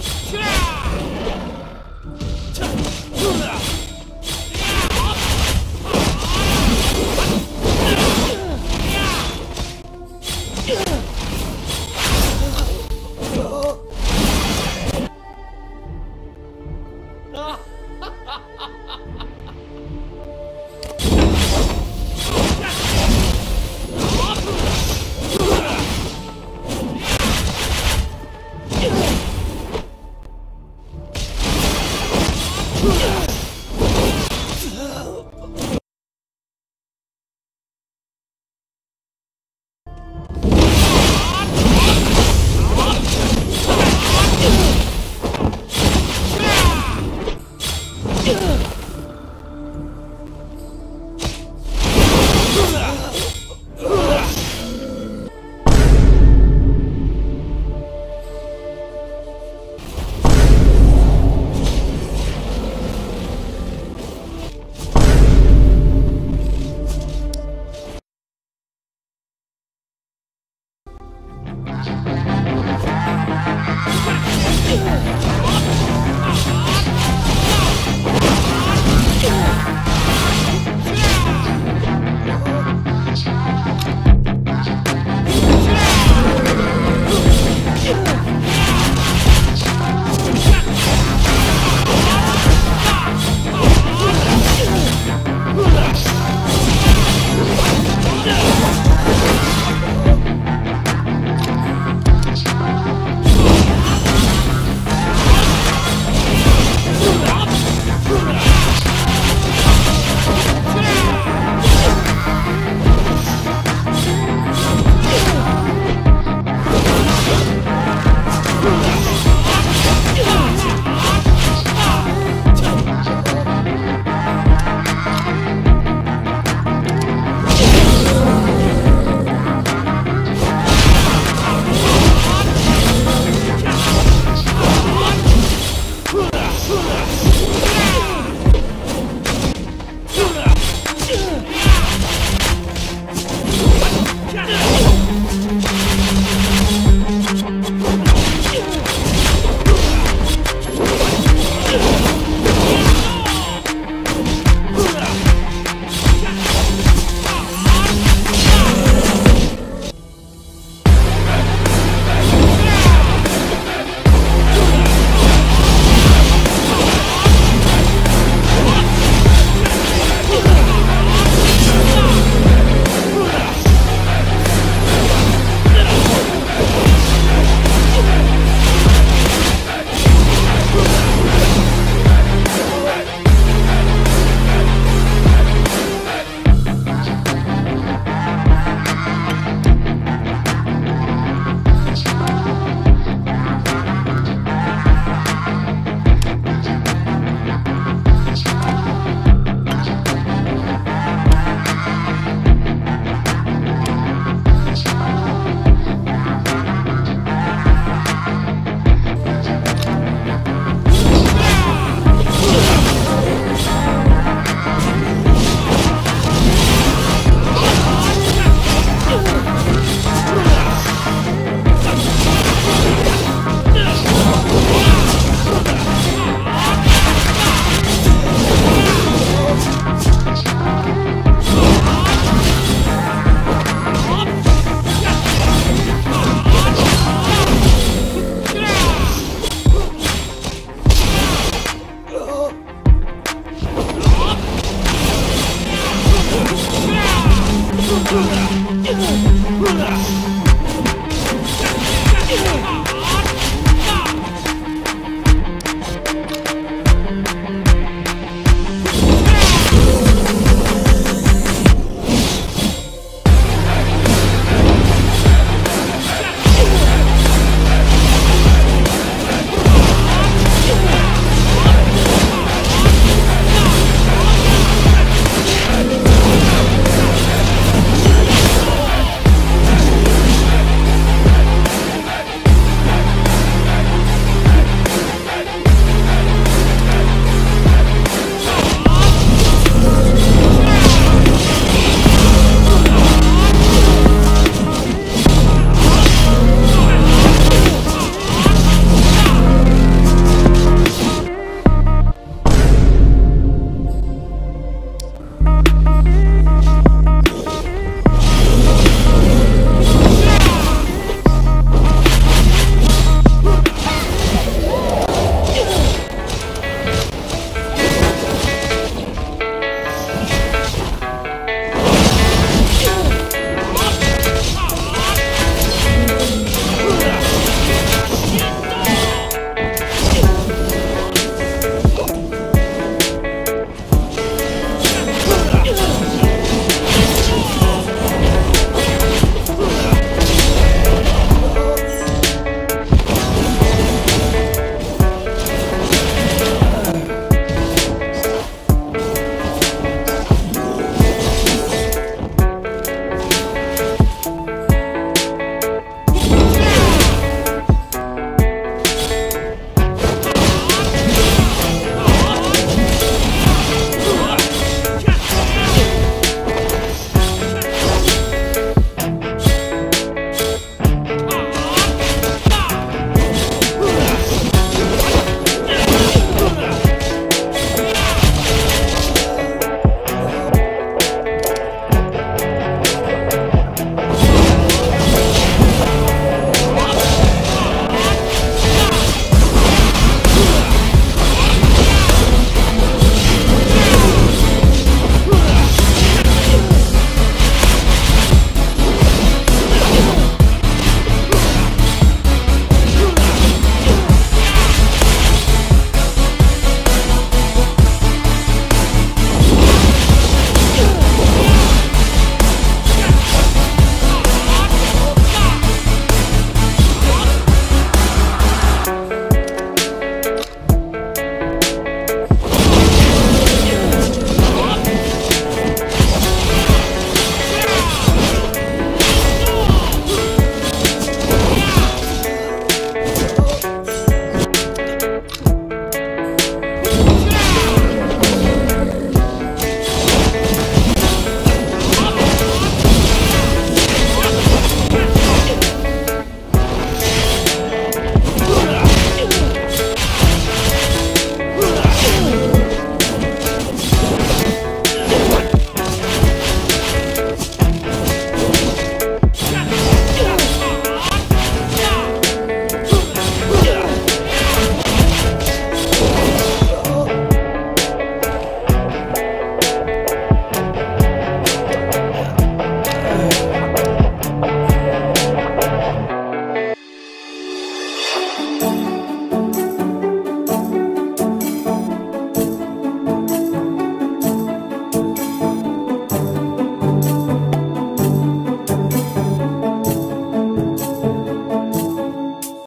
Shrek!